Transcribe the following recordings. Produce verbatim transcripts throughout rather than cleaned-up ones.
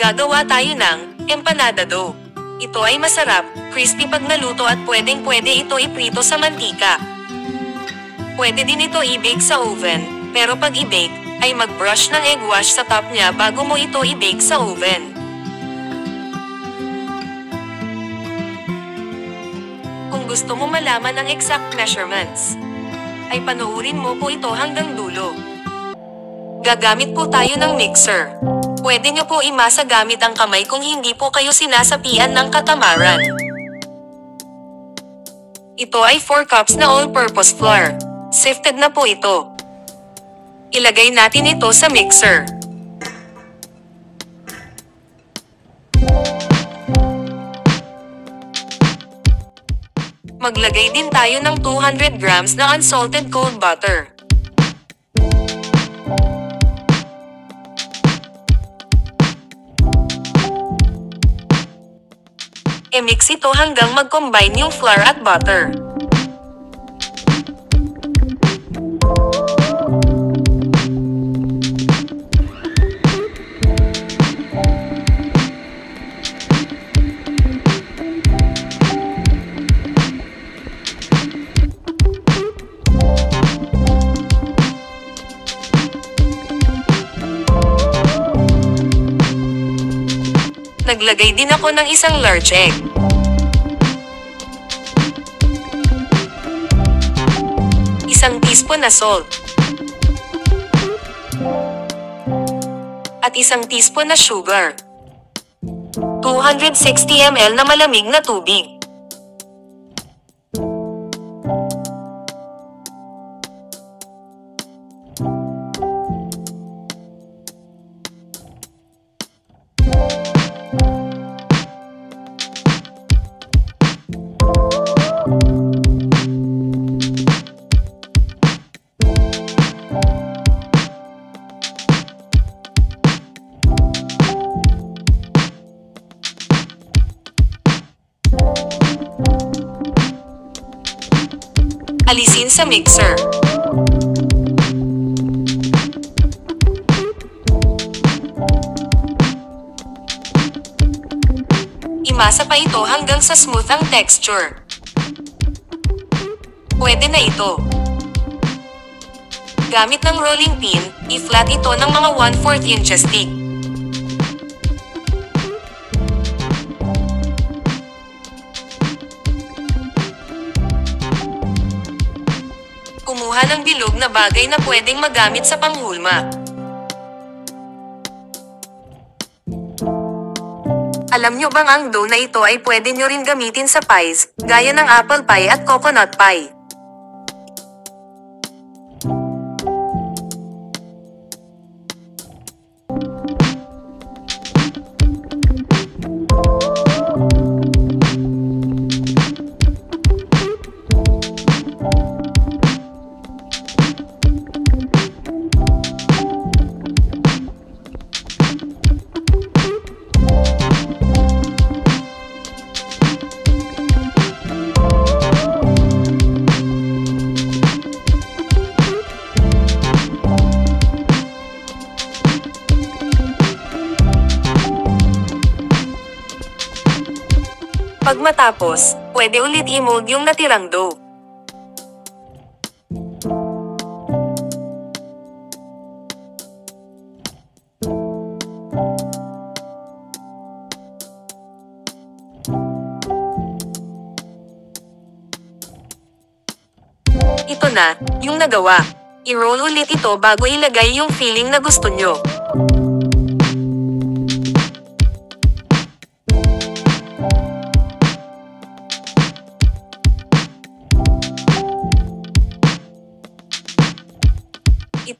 Gagawa tayo ng empanada dough. Ito ay masarap, crispy pag naluto at pwedeng-pwede ito iprito sa mantika. Pwede din ito i-bake sa oven, pero pag i-bake, ay mag-brush ng egg wash sa top niya bago mo ito i-bake sa oven. Kung gusto mo malaman ang exact measurements, ay panoorin mo po ito hanggang dulo. Gagamit po tayo ng mixer. Pwede nyo po imasa gamit ang kamay kung hindi po kayo sinasapian ng katamaran. Ito ay four cups na all-purpose flour. Sifted na po ito. Ilagay natin ito sa mixer. Maglagay din tayo ng two hundred grams na unsalted cold butter. I-mix ito hanggang mag-combine yung flour at butter. Naglagay din ako ng isang large egg. Isang teaspoon na salt. At isang teaspoon na sugar. two hundred sixty milliliters na malamig na tubig. Alisin sa mixer. Imasa pa ito hanggang sa smooth ang texture. Pwede na ito. Gamit ng rolling pin, i-flat ito ng mga one fourth inches thick. Kumuha ng bilog na bagay na pwedeng magamit sa panghulma. Alam nyo bang ang dough na ito ay pwede nyo rin gamitin sa pies, gaya ng apple pie at coconut pie. Pag matapos, pwede ulit i-mold yung natirang dough. Ito na, yung nagawa. I-roll ulit ito bago ilagay yung filling na gusto nyo.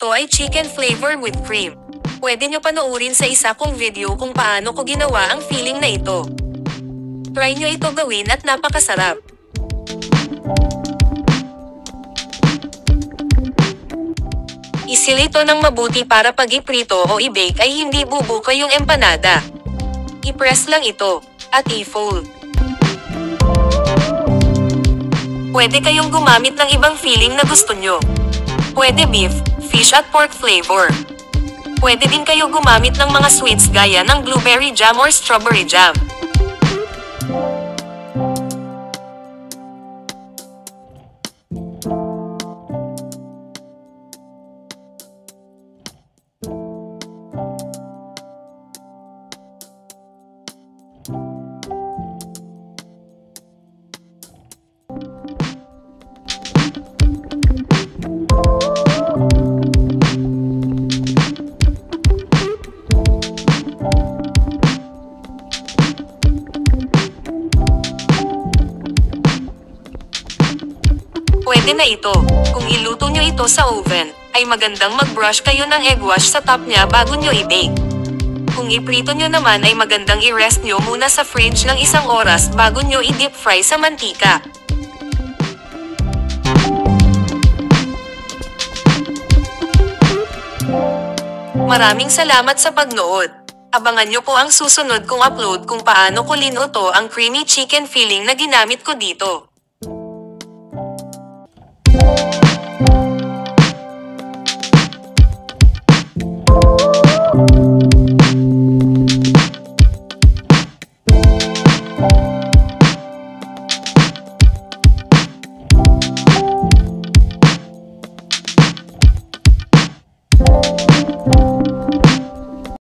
Ito ay chicken flavor with cream. Pwede nyo panoorin sa isa kong video kung paano ko ginawa ang filling na ito. Try nyo ito gawin at napakasarap. Isil ito ng mabuti para pag iprito o i-bake ay hindi bubuka yung empanada. I-press lang ito, at i-fold. Pwede kayong gumamit ng ibang filling na gusto nyo. Pwede beef, fish at pork flavor. Pwede din kayo gumamit ng mga sweets gaya ng blueberry jam or strawberry jam. Pwede na ito. Kung iluto nyo ito sa oven, ay magandang mag-brush kayo ng egg wash sa top niya bago nyo i-bake. Kung iprito nyo naman ay magandang i-rest nyo muna sa fridge ng isang oras bago nyo i-deep fry sa mantika. Maraming salamat sa pagnood. Abangan nyo po ang susunod kong upload kung paano ko linuto ang creamy chicken filling na ginamit ko dito. Thank you.